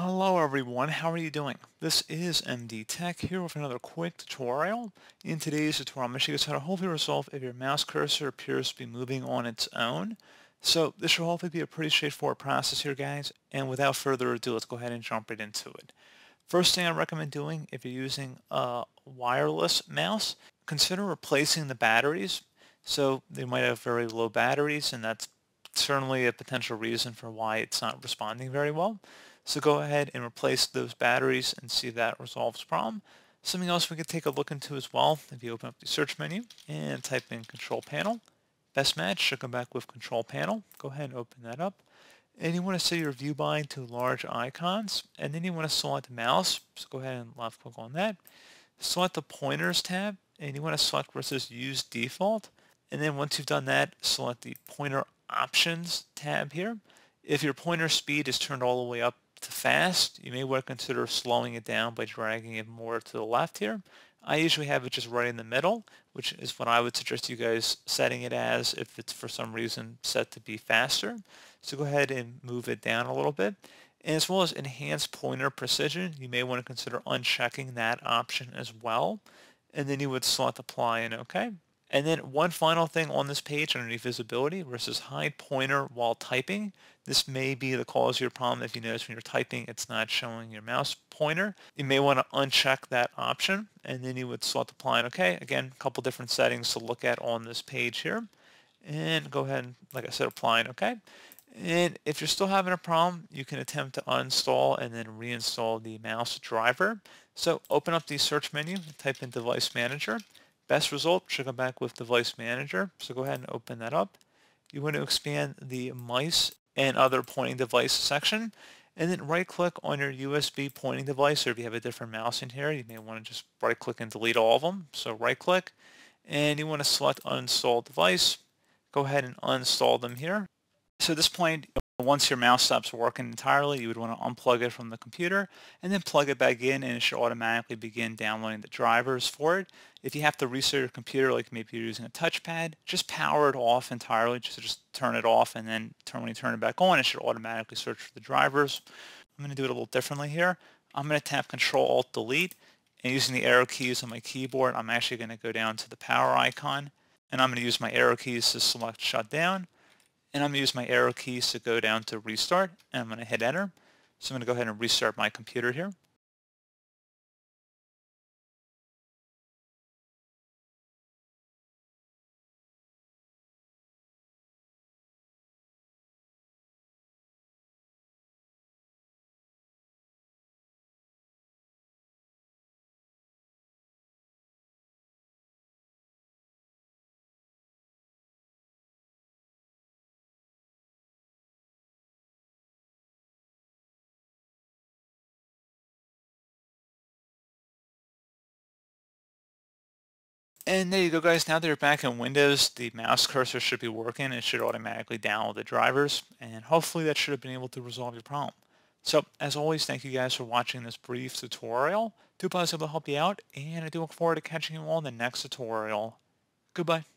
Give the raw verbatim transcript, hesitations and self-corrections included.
Hello everyone, how are you doing? This is M D Tech here with another quick tutorial. In today's tutorial, I'm going to show you how to hopefully resolve if your mouse cursor appears to be moving on its own. So this should hopefully be a pretty straightforward process here, guys, and without further ado, let's go ahead and jump right into it. First thing I recommend doing if you're using a wireless mouse, consider replacing the batteries. So they might have very low batteries, and that's certainly a potential reason for why it's not responding very well. So go ahead and replace those batteries and see if that resolves the problem. Something else we could take a look into as well, if you open up the search menu and type in control panel. Best match should come back with control panel. Go ahead and open that up. And you want to set your view bind to large icons. And then you want to select the mouse. So go ahead and left click on that. Select the pointers tab. And you want to select where it says use default. And then once you've done that, select the pointer options tab here. If your pointer speed is turned all the way up to fast, you may want to consider slowing it down by dragging it more to the left here. I usually have it just right in the middle, which is what I would suggest you guys setting it as if it's for some reason set to be faster. So go ahead and move it down a little bit. And as well as enhanced pointer precision, you may want to consider unchecking that option as well. And then you would select apply and OK. And then one final thing on this page underneath visibility where it says hide pointer while typing. This may be the cause of your problem. If you notice when you're typing it's not showing your mouse pointer, you may want to uncheck that option and then you would select apply and OK. Again, a couple different settings to look at on this page here. And go ahead and, like I said, apply and OK. And if you're still having a problem, you can attempt to uninstall and then reinstall the mouse driver. So open up the search menu, type in device manager. Best result should come back with Device Manager, so go ahead and open that up. You want to expand the mice and other pointing device section, and then right-click on your U S B pointing device, or if you have a different mouse in here, you may want to just right-click and delete all of them. So right-click, and you want to select Uninstall Device. Go ahead and uninstall them here. So at this point, once your mouse stops working entirely, you would want to unplug it from the computer and then plug it back in and it should automatically begin downloading the drivers for it. If you have to restart your computer, like maybe you're using a touchpad, just power it off entirely, just, just turn it off and then turn, when you turn it back on, it should automatically search for the drivers. I'm going to do it a little differently here. I'm going to tap control alt delete and using the arrow keys on my keyboard, I'm actually going to go down to the power icon and I'm going to use my arrow keys to select shut down. And I'm going to use my arrow keys to go down to restart, and I'm going to hit enter. So I'm going to go ahead and restart my computer here. And there you go, guys. Now that you're back in Windows, the mouse cursor should be working. It should automatically download the drivers, and hopefully that should have been able to resolve your problem. So, as always, thank you guys for watching this brief tutorial. I do hope I was able to help you out, and I do look forward to catching you all in the next tutorial. Goodbye.